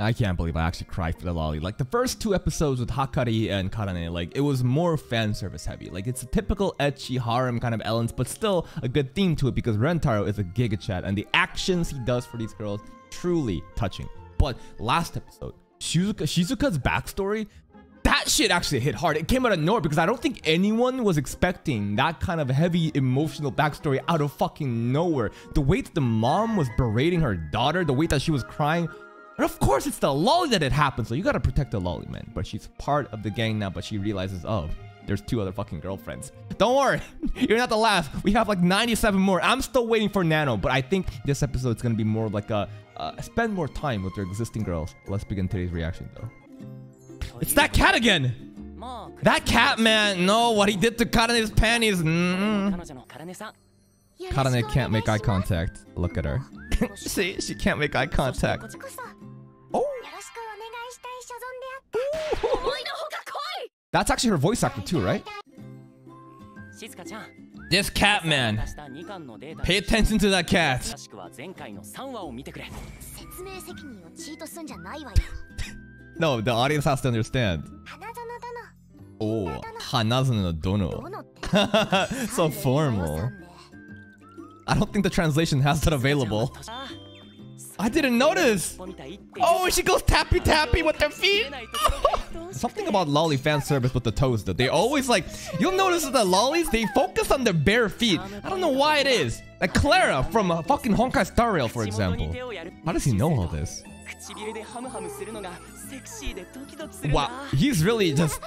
I can't believe I actually cried for the loli. Like, the first two episodes with Hakari and Karane, like, it was more fan service heavy. Like, it's a typical ecchi harem kind of elements, but still a good theme to it because Rentaro is a giga chat, and the actions he does for these girls, truly touching. But last episode, Shizuka's backstory, that shit actually hit hard. It came out of nowhere because I don't think anyone was expecting that kind of heavy emotional backstory out of fucking nowhere. The way that the mom was berating her daughter, the way that she was crying, and of course it's the loli that it happened, so you gotta protect the loli, man. But she's part of the gang now, but she realizes, oh, there's two other fucking girlfriends. Don't worry, you're not the last. We have like 97 more. I'm still waiting for Nano, but I think this episode's gonna be more like a spend more time with your existing girls. Let's begin today's reaction though. It's that cat again! That cat, man! No, what he did to Karane's panties! Karane can't make eye contact. Look at her. See? She can't make eye contact. Oh! That's actually her voice actor too, right? This cat, man! Pay attention to that cat! No, the audience has to understand. Oh, Hanazono Dono. So formal. I don't think the translation has that available. I didn't notice. Oh, she goes tappy tappy with their feet. Something about loli fan service with the toes though. They always like, you'll notice that the lolis, they focus on their bare feet. I don't know why it is. Like Clara from fucking Honkai Star Rail, for example. How does he know all this? Wow, he's really just...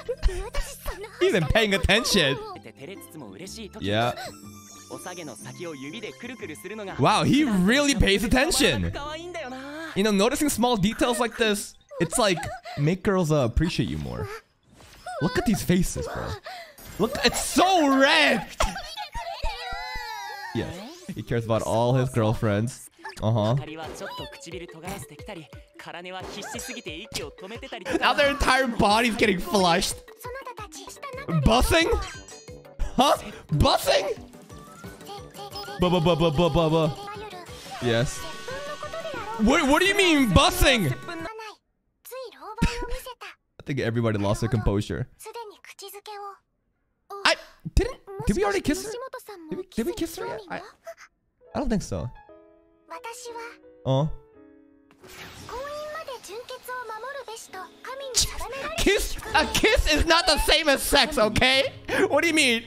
he's been paying attention. Yeah. Wow, he really pays attention. You know, noticing small details like this, it's like, make girls appreciate you more. Look at these faces, bro. Look, it's so red! Yes, he cares about all his girlfriends. Now their entire body's getting flushed. Bussing? Huh? Bussing? Yes. What do you mean bussing? I think everybody lost their composure. Did we already kiss her? Did we kiss her yet? I don't think so. Oh. A kiss is not the same as sex, okay? What do you mean?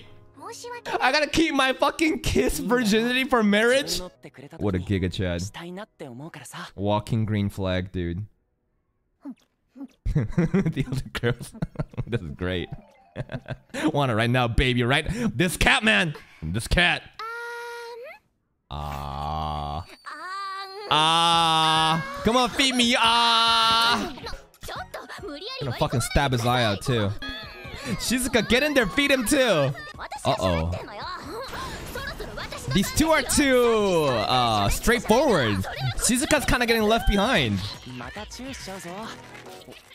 I gotta keep my fucking kiss virginity for marriage? What a giga chad. Walking green flag, dude. The other girls. This is great. Want it right now, baby, right? This cat, man. This cat. Come on, feed me. I'm gonna fucking stab his eye out too. Shizuka, get in there, feed him too. Uh-oh. These two are too straightforward. Shizuka's kind of getting left behind.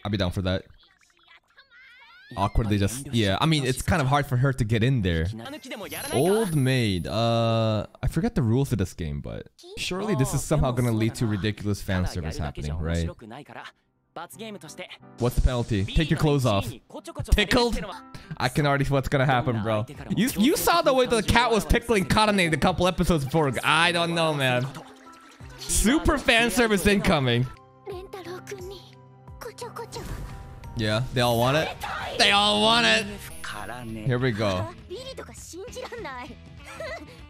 I'll be down for that. Awkwardly just, yeah. I mean, it's kind of hard for her to get in there. Old maid. I forget the rules of this game, but surely this is somehow gonna lead to ridiculous fan service happening, right? What's the penalty? Take your clothes off. Tickled? I can already see what's gonna happen, bro. You saw the way the cat was tickling Karane a couple episodes before. I don't know, man. Super fan service incoming. Yeah, they all want it. They all want it. Here we go.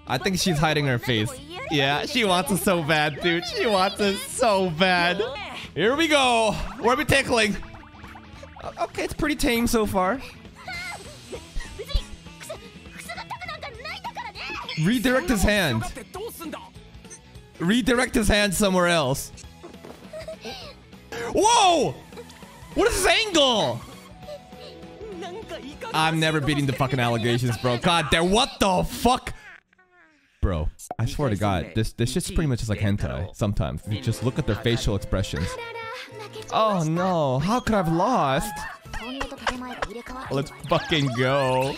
I think she's hiding her face. Yeah, she wants it so bad, dude. She wants it so bad. Here we go. We're tickling. Okay, it's pretty tame so far. Redirect his hand. Redirect his hand somewhere else. Whoa! What is this angle? I'm never beating the fucking allegations, bro. God damn, what the fuck? Bro, I swear to God, this shit's pretty much just like hentai sometimes. If you just look at their facial expressions. Oh no, how could I have lost? Let's fucking go.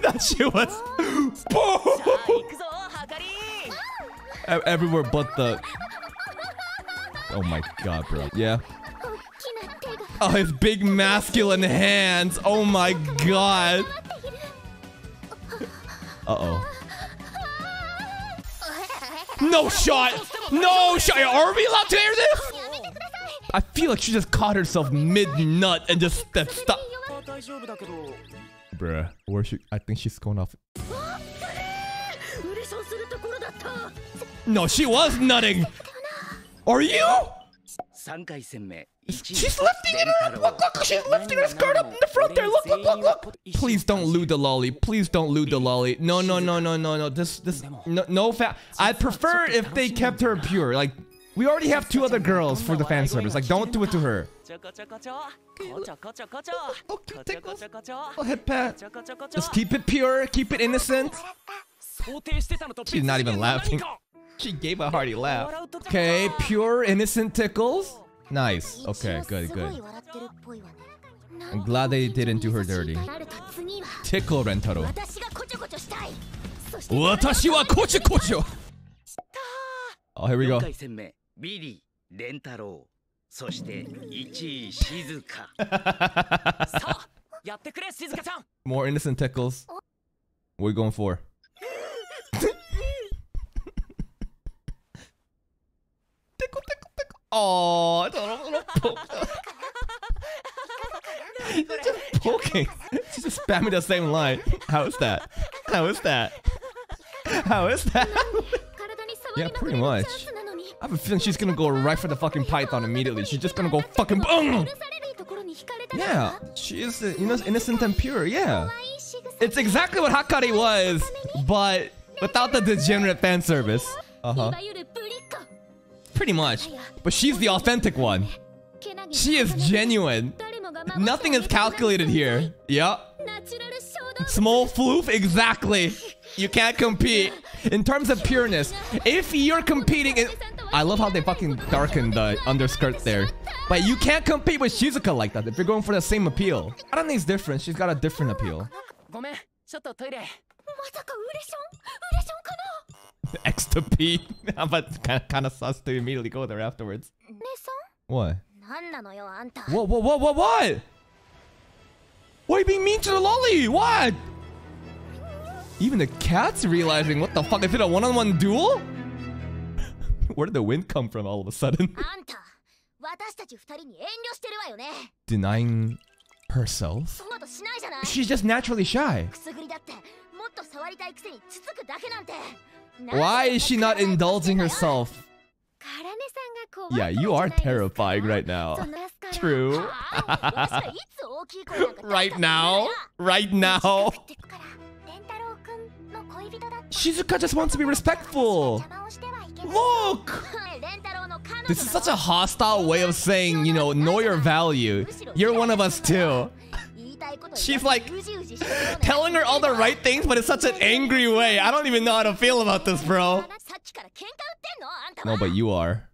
That shit was... everywhere but the... Oh my god, bro. Yeah. Oh, his big masculine hands. Oh my god. Uh-oh. No shot! No shot! Are we allowed to hear this? I feel like she just caught herself mid-nut and just that stop. Bruh. Where she? I think she's going off. No, she was nutting! Are you? She's lifting it up! Look, look, she's lifting her skirt up in the front there! Look, look, look, look! Please don't lose the lolly. Please don't lose the lolly. No, no, no, no, no, no. This... No, no fat... I'd prefer if they kept her pure. Like, we already have two other girls for the fan service. Like, don't do it to her. I'll hit pat. Just keep it pure. Keep it innocent. She's not even laughing. She gave a hearty laugh. Okay, pure innocent tickles. Nice. Okay, good, good. I'm glad they didn't do her dirty. Tickle Rentaro. Watashi wa kocho kocho. Oh, here we go. More innocent tickles. What are we going for? Tickle, tickle. Oh, it's a little poke. She's just poking. She's just spamming the same line. How is that? How is that? How is that? Yeah, pretty much. I have a feeling she's gonna go right for the fucking python immediately. She's just gonna go fucking boom. Yeah, she is innocent and pure. Yeah, it's exactly what Hakari was, but without the degenerate fan service. Uh-huh. Pretty much, but she's the authentic one. She is genuine. Nothing is calculated here. Yup. Small floof, exactly. You can't compete in terms of pureness. If you're competing in... I love how they fucking darken the underskirt there. But you can't compete with Shizuka like that if you're going for the same appeal. Karane's different. She's got a different appeal. X to P. But kind of sus to immediately go there afterwards. What? What? Why are you being mean to the lolly? What? Even the cat's realizing what the fuck. Is it a one-on-one duel? Where did the wind come from all of a sudden? Denying herself? She's just naturally shy. Why is she not indulging herself? Yeah, you are terrifying right now. True. Right now? Right now? Shizuka just wants to be respectful. Look! This is such a hostile way of saying, you know your value. You're one of us too. She's like telling her all the right things, but it's such an angry way. I don't even know how to feel about this, bro. No, but you are.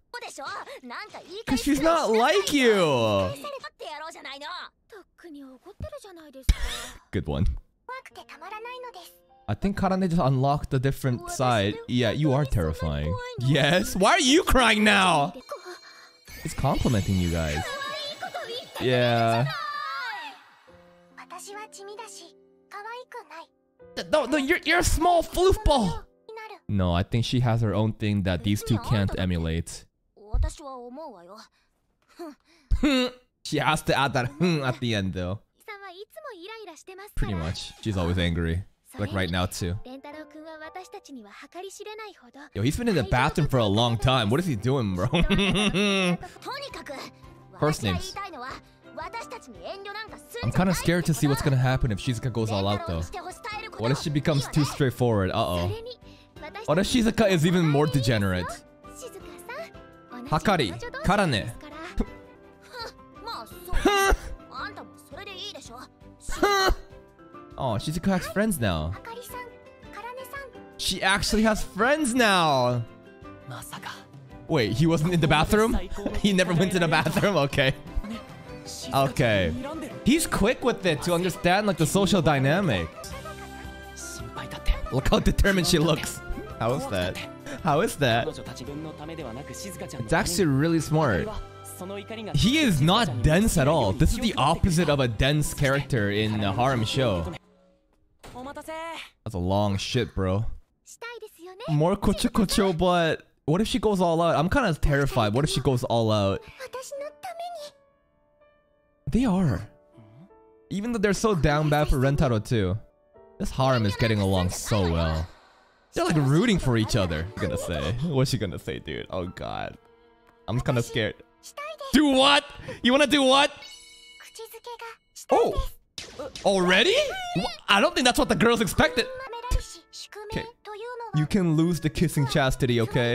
Because she's not like you. Good one. I think Karane just unlocked a different side. Yeah, you are terrifying. Yes? Why are you crying now? It's complimenting you guys. Yeah. No, you're a small floofball. No, I think she has her own thing that these two can't emulate. She has to add that at the end, though. Pretty much. She's always angry. Like right now, too. Yo, he's been in the bathroom for a long time. What is he doing, bro? First names. I'm kind of scared to see what's gonna happen if Shizuka goes all out, though. What if she becomes too straightforward? Uh-oh. What if Shizuka is even more degenerate? Hakari, Karane. Oh, Shizuka has friends now. She actually has friends now. Wait, he wasn't in the bathroom? He never went to the bathroom? Okay. Okay. He's quick with it to understand like the social dynamic. Look how determined she looks. How is that? How is that? It's actually really smart. He is not dense at all. This is the opposite of a dense character in a harem show. That's a long shit, bro. More kocho kocho, but what if she goes all out? I'm kind of terrified. What if she goes all out? They are. Even though they're so down bad for Rentaro too. This harem is getting along so well. They're like rooting for each other. Gonna say. What's she gonna say, dude? Oh god. I'm kind of scared. Do what? You wanna do what? Oh! Already? I don't think that's what the girls expected. Okay. You can lose the kissing chastity, okay?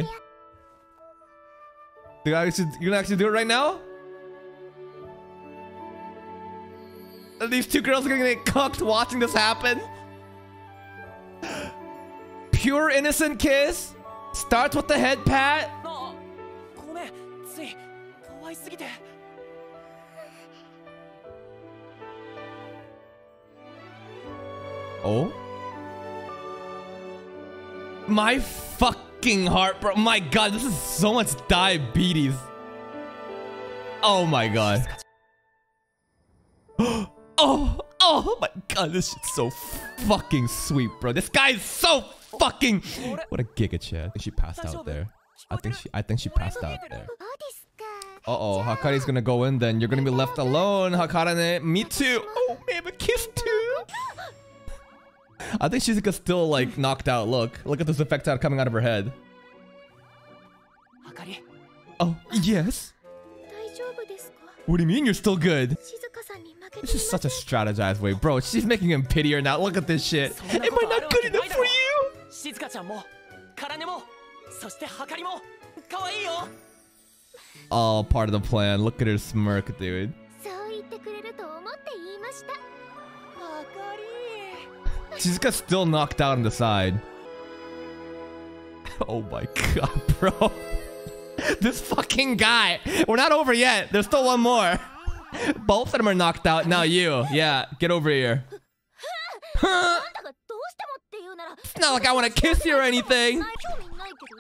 You gonna actually do it right now? These two girls are gonna get cucked watching this happen. Pure innocent kiss. Starts with the head pat. Oh? My fucking heart, bro. My god, this is so much diabetes. Oh my god. Oh my god, this shit's so fucking sweet, bro. This guy is so fucking... What a giga chat. I think she passed out there. I think she passed out there. Uh-oh, Hakari's gonna go in then. You're gonna be left alone, Hakari. Me too. Oh, man, a kiss too. I think Shizuka's still, like, knocked out. Look at this effect coming out of her head. Hakari. Oh, yes? What do you mean you're still good? This is such a strategized way. Bro, she's making him pity her now. Look at this shit. Am I not good enough for you? All part of the plan. Look at her smirk, dude. Shizuka's still knocked out on the side. Oh my god, bro. This fucking guy. We're not over yet. There's still one more. Both of them are knocked out. Now you. Yeah, get over here. Huh? It's not like I want to kiss you or anything. Look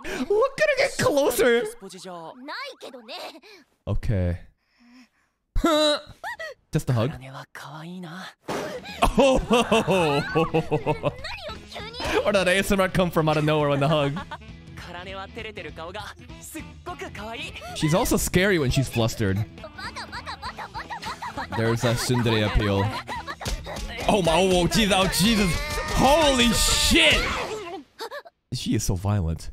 at her get closer. Okay. Huh? Just a hug. Oh! Or that ASMR come from out of nowhere when the hug. She's also scary when she's flustered. There's a tsundere appeal. Oh my, oh Jesus, oh Jesus. Holy shit! She is so violent.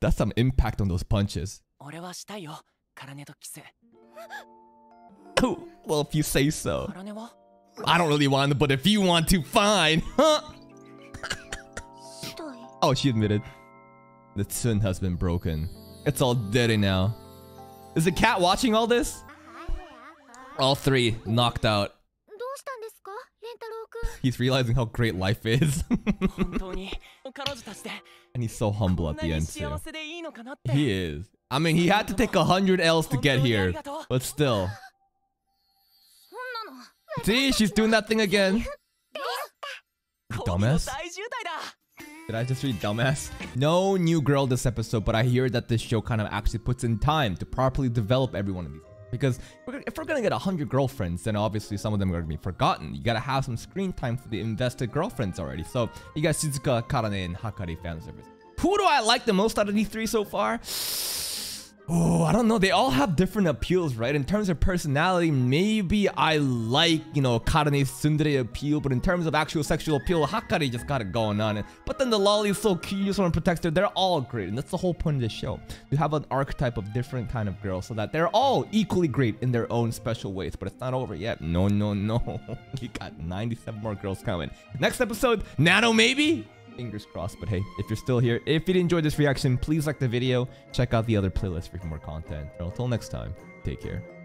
That's some impact on those punches. Oh, well, if you say so. I don't really want to, but if you want to, fine. Huh? Oh, she admitted. The tsun has been broken. It's all dirty now. Is the cat watching all this? All three knocked out. He's realizing how great life is. And he's so humble at the end too. He is. I mean, he had to take 100 L's to get here. But still. See, she's doing that thing again. Dumbass? Did I just read dumbass? No new girl this episode, but I hear that this show kind of actually puts in time to properly develop every one of these. Because if we're gonna get 100 girlfriends, then obviously some of them are gonna be forgotten. You gotta have some screen time for the invested girlfriends already. So you got Shizuka, Karane, and Hakari fan service. Who do I like the most out of these three so far? Oh, I don't know. They all have different appeals, right? In terms of personality, maybe I like, you know, Karane's tsundere appeal. But in terms of actual sexual appeal, Hakari just got it going on. But then the lolly is so cute, you just want to protect her. They're all great. And that's the whole point of the show. You have an archetype of different kind of girls so that they're all equally great in their own special ways. But it's not over yet. No, no, no. You got 97 more girls coming. Next episode, Nano maybe? Fingers crossed. But hey, if you're still here, if you enjoyed this reaction, please like the video, check out the other playlist for more content. Until next time, take care.